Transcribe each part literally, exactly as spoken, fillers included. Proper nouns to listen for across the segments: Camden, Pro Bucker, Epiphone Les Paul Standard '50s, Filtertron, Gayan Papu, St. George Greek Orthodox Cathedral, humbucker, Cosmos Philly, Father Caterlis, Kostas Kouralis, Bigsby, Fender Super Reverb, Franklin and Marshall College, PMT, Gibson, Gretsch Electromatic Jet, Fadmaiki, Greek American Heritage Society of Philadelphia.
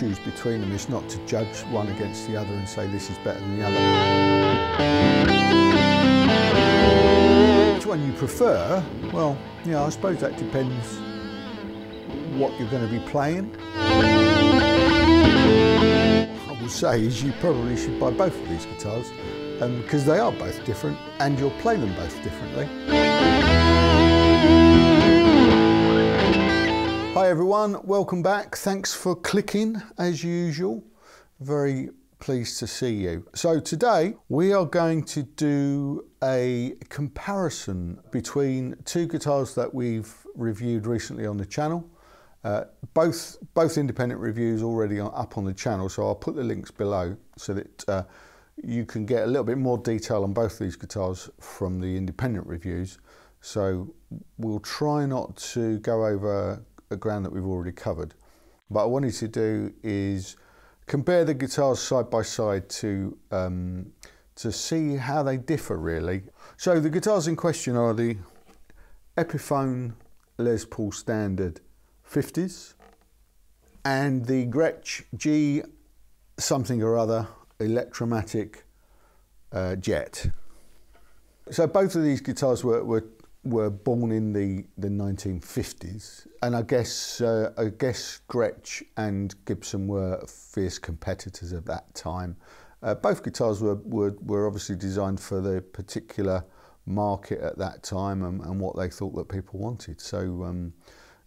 choose between them. It's not to judge one against the other and say this is better than the other. Which one you prefer? Well, yeah, I suppose that depends what you're going to be playing. What I would say is you probably should buy both of these guitars because um, they are both different and you'll play them both differently. Hi everyone, welcome back. Thanks for clicking as usual. Very pleased to see you. So today we are going to do a comparison between two guitars that we've reviewed recently on the channel. Uh, both, both independent reviews already are up on the channel, so I'll put the links below so that uh, you can get a little bit more detail on both these guitars from the independent reviews. So we'll try not to go over the ground that we've already covered. But what I wanted to do is compare the guitars side by side to, um, to see how they differ really. So the guitars in question are the Epiphone Les Paul Standard fifties and the Gretsch G something or other Electromatic uh, Jet. So both of these guitars were, were were born in the the nineteen fifties, and I guess uh, I guess Gretsch and Gibson were fierce competitors at that time. Uh, both guitars were, were were obviously designed for the particular market at that time and, and what they thought that people wanted. So um,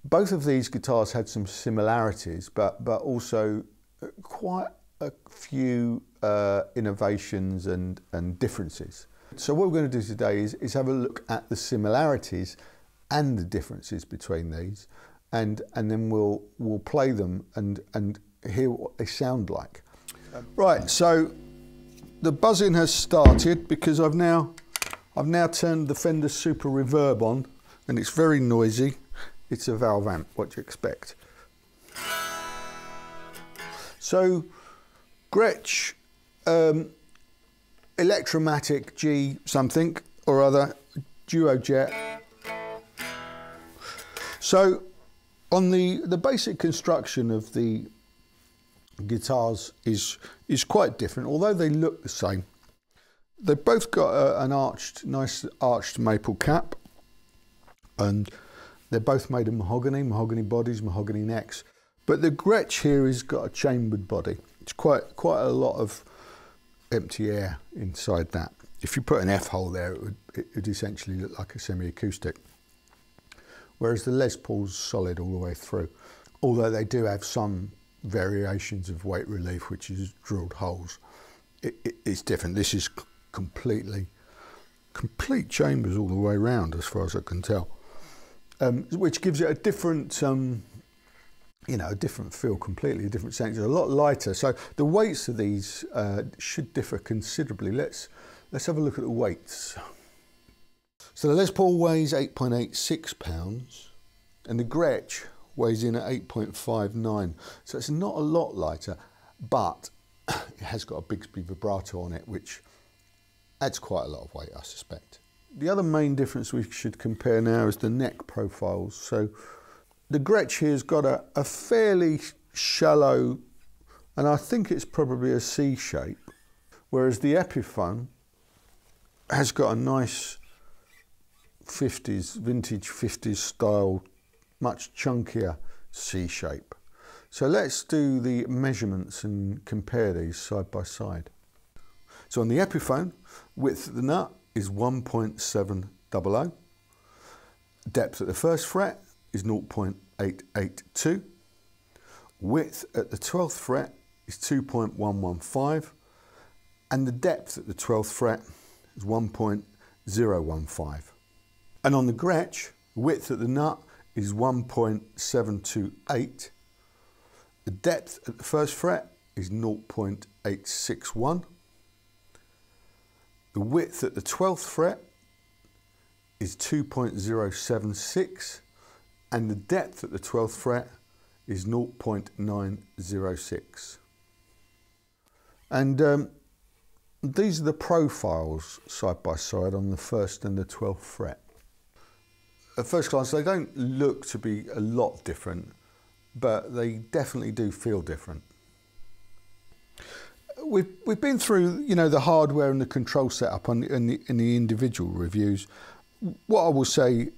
both of these guitars had some similarities, but but also quite a few uh, innovations and and differences. So what we're going to do today is, is have a look at the similarities and the differences between these, and and then we'll we'll play them and and hear what they sound like. Right. So the buzzing has started because I've now I've now turned the Fender Super Reverb on, and it's very noisy. It's a valve amp. What do you expect? So Gretsch. Um, Electromatic G something or other duo jet. So on the the basic construction of the guitars is is quite different, although they look the same. They've both got a, an arched nice arched maple cap, and they're both made of mahogany mahogany bodies, mahogany necks, but the Gretsch here has got a chambered body. It's quite quite a lot of empty air inside that. If you put an F-hole there, it would, it would essentially look like a semi-acoustic, whereas the Les Paul's solid all the way through, although they do have some variations of weight relief, which is drilled holes. It, it, it's different. This is completely complete chambers all the way round, as far as I can tell, um, which gives it a different um, you know, a different feel, completely a different sense, a lot lighter. So the weights of these uh, should differ considerably. Let's let's have a look at the weights. So the Les Paul weighs eight point eight six pounds, and the Gretsch weighs in at eight point five nine. So it's not a lot lighter, but it has got a Bigsby vibrato on it, which adds quite a lot of weight, I suspect. The other main difference we should compare now is the neck profiles. So the Gretsch here has got a, a fairly shallow, and I think it's probably a C shape, whereas the Epiphone has got a nice fifties, vintage fifties style, much chunkier C shape. So let's do the measurements and compare these side by side. So on the Epiphone, width of the nut is one point seven zero zero, depth at the first fret is zero point eight eight two, width at the twelfth fret is two point one one five, and the depth at the twelfth fret is one point zero one five. And on the Gretsch, width at the nut is one point seven two eight, the depth at the first fret is zero point eight six one, the width at the twelfth fret is two point zero seven six, and the depth at the twelfth fret is zero point nine zero six. And um, these are the profiles side by side on the first and the twelfth fret. At first glance, they don't look to be a lot different, but they definitely do feel different. We've, we've been through, you know, the hardware and the control setup on, in, the, in the individual reviews. What I will say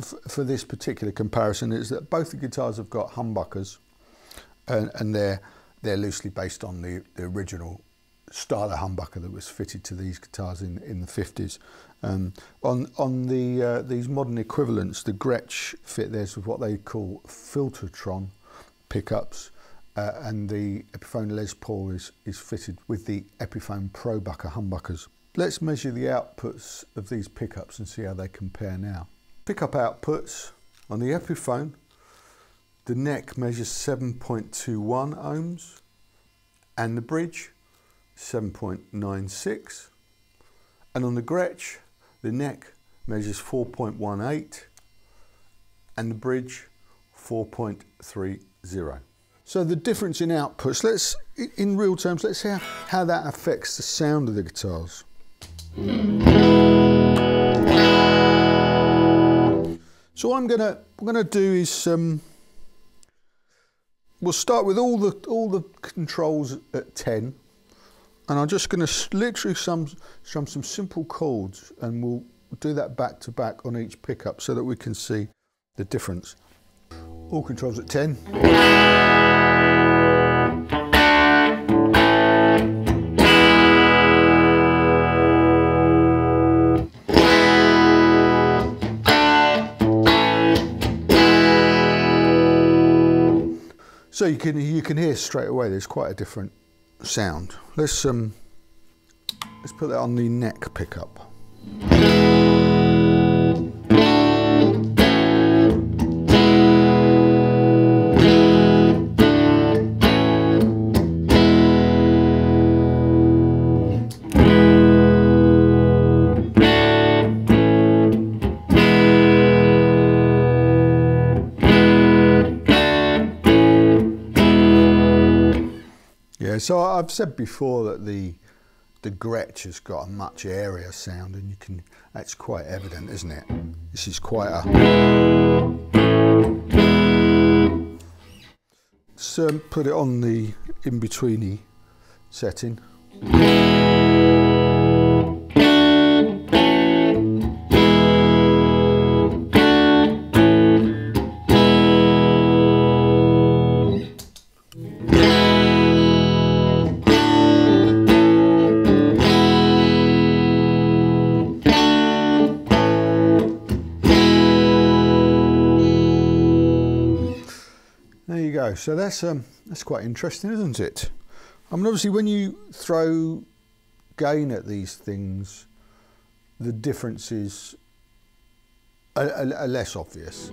f for this particular comparison is that both the guitars have got humbuckers, and, and they're, they're loosely based on the, the original style of humbucker that was fitted to these guitars in, in the fifties. Um, on on the uh, these modern equivalents, the Gretsch fit theirs with what they call Filtertron pickups, uh, and the Epiphone Les Paul is, is fitted with the Epiphone Pro Bucker humbuckers. Let's measure the outputs of these pickups and see how they compare now. Pickup outputs on the Epiphone, the neck measures seven point two one ohms and the bridge seven point nine six, and on the Gretsch the neck measures four point one eight and the bridge four point three zero. So the difference in outputs, let's in real terms let's see how, how that affects the sound of the guitars. So what I'm gonna I'm gonna do is um, we'll start with all the all the controls at ten. And I'm just going to literally strum some, some simple chords, and we'll do that back to back on each pickup so that we can see the difference. All controls at ten. So you can, you can hear straight away there's quite a different sound. Let's um let's put that on the neck pickup. So I've said before that the the Gretsch has got a much airier sound, and you can, that's quite evident, isn't it? This is quite a. So put it on the in-betweeny setting. So that's um, that's quite interesting, isn't it? I mean, obviously when you throw gain at these things, the differences are, are, are less obvious.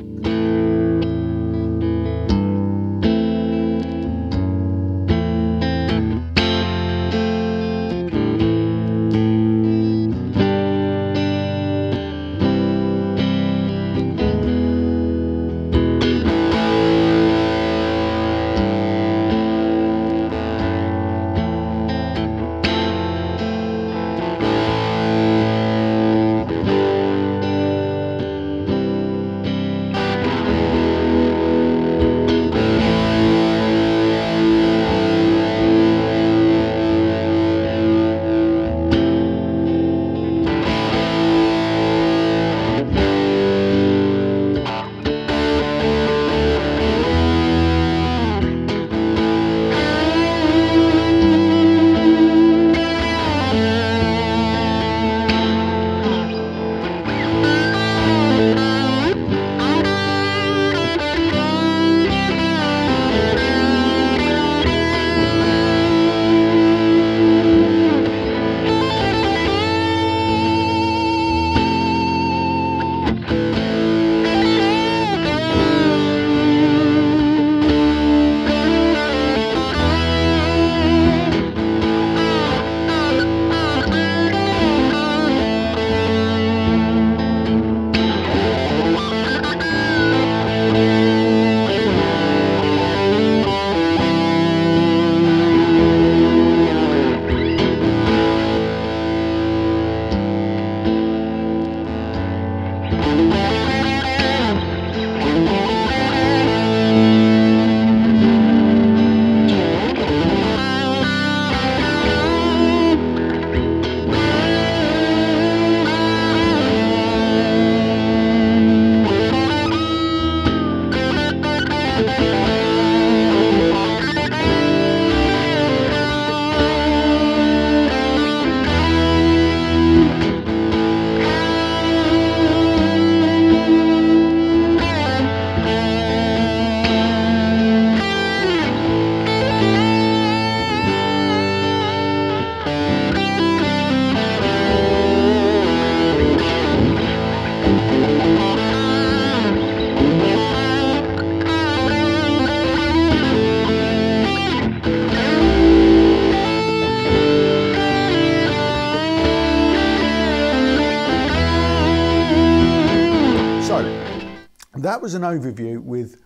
that was an overview with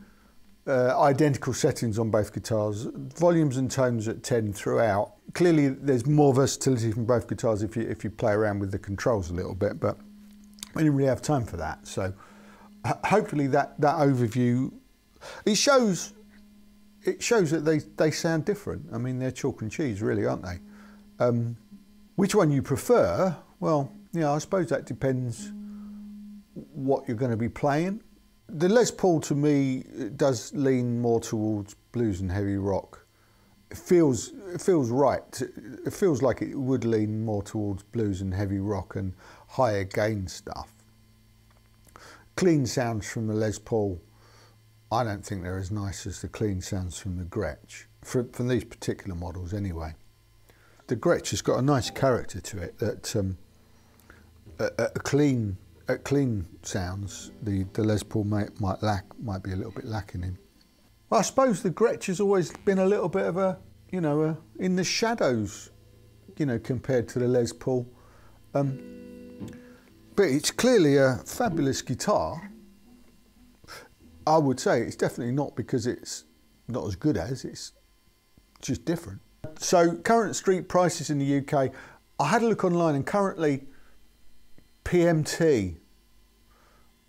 uh, identical settings on both guitars, volumes and tones at ten throughout. Clearly there's more versatility from both guitars if you, if you play around with the controls a little bit, but we didn't really have time for that. So hopefully that, that overview, it shows, it shows that they, they sound different. I mean, they're chalk and cheese really, aren't they? Um, which one you prefer? Well, you know, I suppose that depends what you're going to be playing. The Les Paul to me does lean more towards blues and heavy rock. It feels, it feels right. It feels like it would lean more towards blues and heavy rock and higher gain stuff. Clean sounds from the Les Paul, I don't think they're as nice as the clean sounds from the Gretsch, from, from these particular models anyway. The Gretsch has got a nice character to it that um, a, a clean, at clean sounds, the, the Les Paul might, might lack, might be a little bit lacking in. Well, I suppose the Gretsch has always been a little bit of a, you know, a, in the shadows, you know, compared to the Les Paul. Um, but it's clearly a fabulous guitar. I would say it's definitely not because it's not as good as, it's just different. So current street prices in the U K, I had a look online and currently P M T,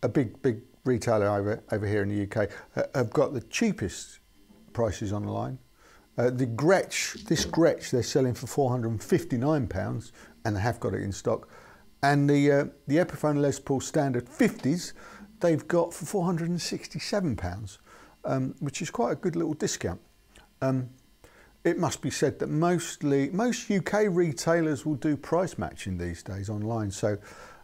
a big, big retailer over, over here in the U K, uh, have got the cheapest prices online. Uh, the Gretsch, this Gretsch, they're selling for four hundred and fifty-nine pounds, and they have got it in stock. And the, uh, the Epiphone Les Paul Standard fifties, they've got for four hundred and sixty-seven pounds, um, which is quite a good little discount. Um, it must be said that mostly, most U K retailers will do price matching these days online, so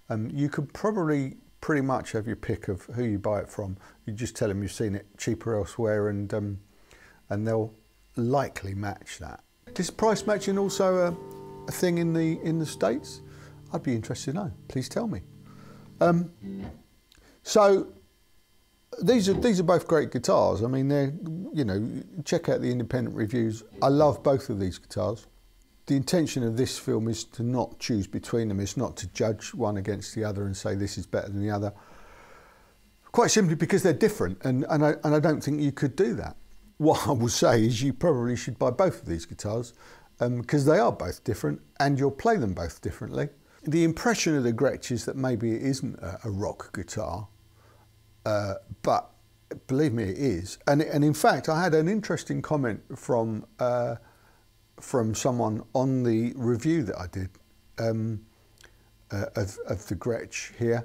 Um, you could probably pretty much have your pick of who you buy it from. You just tell them you've seen it cheaper elsewhere, and um, and they'll likely match that. Is price matching also a, a thing in the in the States? I'd be interested to know. Please tell me. Um, so these are these are both great guitars. I mean, they're, you know, check out the independent reviews. I love both of these guitars. The intention of this film is to not choose between them. It's not to judge one against the other and say this is better than the other. Quite simply because they're different, and, and, I, and I don't think you could do that. What I will say is you probably should buy both of these guitars because um, they are both different and you'll play them both differently. The impression of the Gretsch is that maybe it isn't a, a rock guitar, uh, but believe me, it is. And, and in fact, I had an interesting comment from uh, from someone on the review that I did um, uh, of, of the Gretsch here,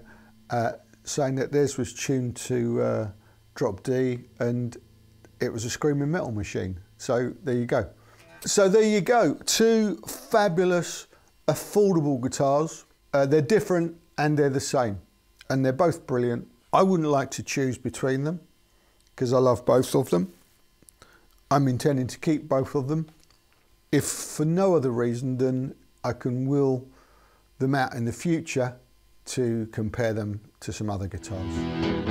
uh, saying that theirs was tuned to uh, drop D and it was a screaming metal machine. So there you go. So there you go, two fabulous, affordable guitars. Uh, they're different and they're the same and they're both brilliant. I wouldn't like to choose between them because I love both of them. I'm intending to keep both of them, if for no other reason than I can will them out in the future to compare them to some other guitars.